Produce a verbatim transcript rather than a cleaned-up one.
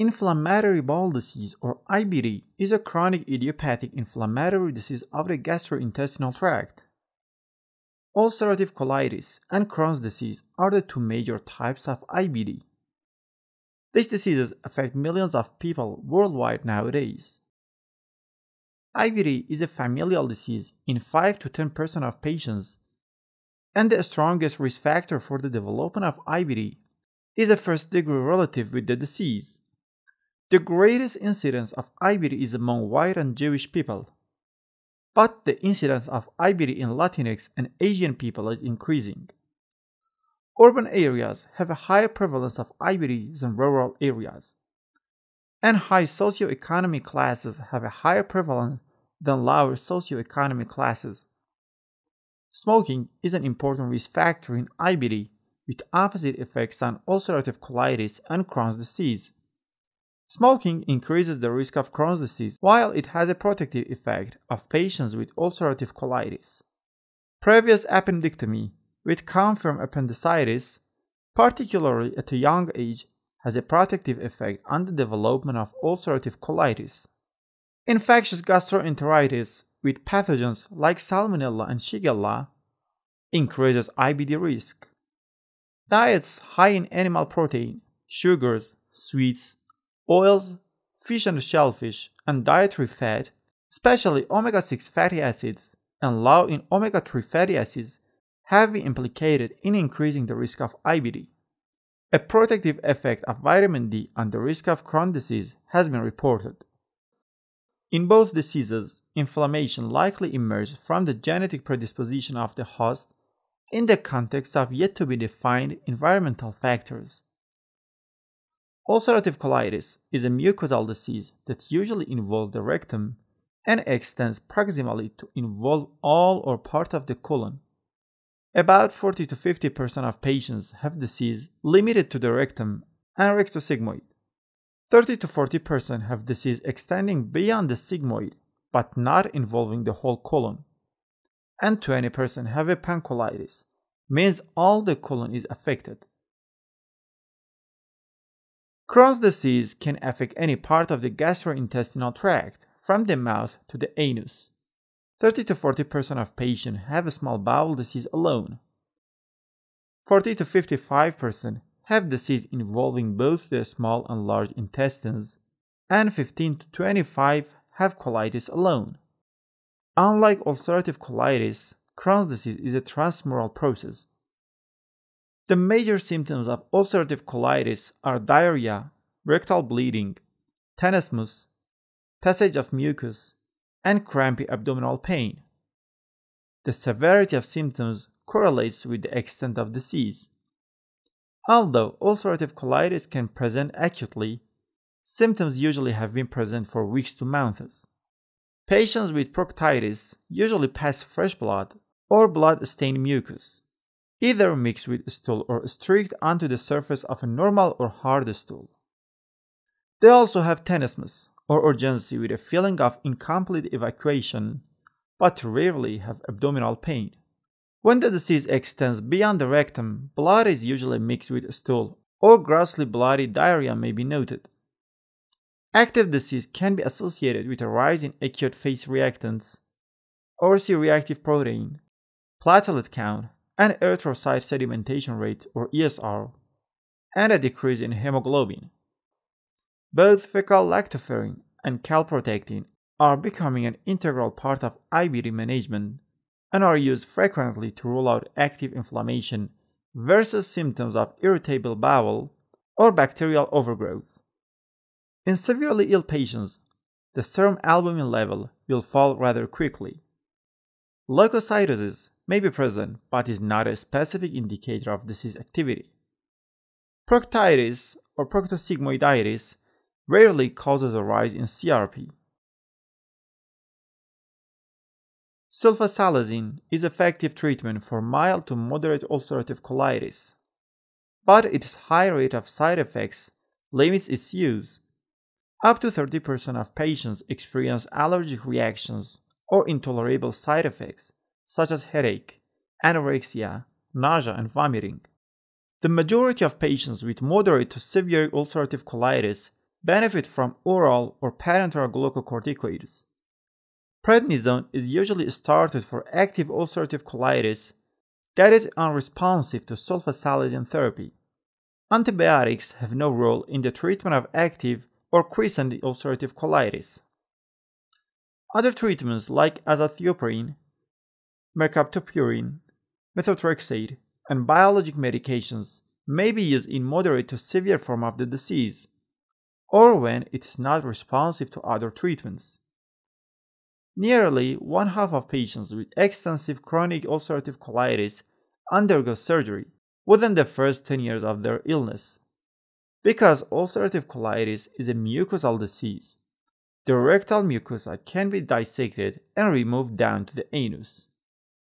Inflammatory bowel disease, or I B D, is a chronic idiopathic inflammatory disease of the gastrointestinal tract. Ulcerative colitis and Crohn's disease are the two major types of I B D. These diseases affect millions of people worldwide nowadays. I B D is a familial disease in five to ten percent of patients, and the strongest risk factor for the development of I B D is a first-degree relative with the disease. The greatest incidence of I B D is among white and Jewish people, but the incidence of I B D in Latinx and Asian people is increasing. Urban areas have a higher prevalence of I B D than rural areas, and high socioeconomic classes have a higher prevalence than lower socioeconomic classes. Smoking is an important risk factor in I B D, with opposite effects on ulcerative colitis and Crohn's disease. Smoking increases the risk of Crohn's disease, while it has a protective effect of patients with ulcerative colitis. Previous appendectomy with confirmed appendicitis, particularly at a young age, has a protective effect on the development of ulcerative colitis. Infectious gastroenteritis with pathogens like Salmonella and Shigella increases I B D risk. Diets high in animal protein, sugars, sweets, oils, fish and shellfish, and dietary fat, especially omega six fatty acids and low in omega three fatty acids, have been implicated in increasing the risk of I B D. A protective effect of vitamin D on the risk of Crohn's disease has been reported. In both diseases, inflammation likely emerges from the genetic predisposition of the host in the context of yet-to-be-defined environmental factors. Ulcerative colitis is a mucosal disease that usually involves the rectum and extends proximally to involve all or part of the colon. About forty to fifty percent of patients have disease limited to the rectum and rectosigmoid. thirty to forty percent have disease extending beyond the sigmoid but not involving the whole colon. And twenty percent have a pancolitis, means all the colon is affected. Crohn's disease can affect any part of the gastrointestinal tract, from the mouth to the anus. thirty to forty percent of patients have a small bowel disease alone. forty to fifty-five percent have disease involving both the small and large intestines, and fifteen to twenty-five percent have colitis alone. Unlike ulcerative colitis, Crohn's disease is a transmural process. The major symptoms of ulcerative colitis are diarrhea, rectal bleeding, tenesmus, passage of mucus, and crampy abdominal pain. The severity of symptoms correlates with the extent of disease. Although ulcerative colitis can present acutely, symptoms usually have been present for weeks to months. Patients with proctitis usually pass fresh blood or blood-stained mucus, either mixed with stool or streaked onto the surface of a normal or hard stool. They also have tenesmus, or urgency with a feeling of incomplete evacuation, but rarely have abdominal pain. When the disease extends beyond the rectum, blood is usually mixed with stool, or grossly bloody diarrhea may be noted. Active disease can be associated with a rise in acute phase reactants, or C-reactive protein, platelet count, an erythrocyte sedimentation rate, or E S R, and a decrease in hemoglobin. Both fecal lactoferrin and calprotectin are becoming an integral part of I B D management and are used frequently to rule out active inflammation versus symptoms of irritable bowel or bacterial overgrowth. In severely ill patients, the serum albumin level will fall rather quickly. Leukocytosis may be present but is not a specific indicator of disease activity. Proctitis or proctosigmoiditis rarely causes a rise in C R P. Sulfasalazine is effective treatment for mild to moderate ulcerative colitis, but its high rate of side effects limits its use. Up to thirty percent of patients experience allergic reactions or intolerable side effects, such as headache, anorexia, nausea, and vomiting. The majority of patients with moderate to severe ulcerative colitis benefit from oral or parenteral glucocorticoids. Prednisone is usually started for active ulcerative colitis that is unresponsive to sulfasalazine therapy. Antibiotics have no role in the treatment of active or quiescent ulcerative colitis. Other treatments like azathioprine, mercaptopurine, methotrexate, and biologic medications may be used in moderate to severe form of the disease, or when it is not responsive to other treatments. Nearly one half of patients with extensive chronic ulcerative colitis undergo surgery within the first ten years of their illness. Because ulcerative colitis is a mucosal disease, the rectal mucosa can be dissected and removed down to the anus.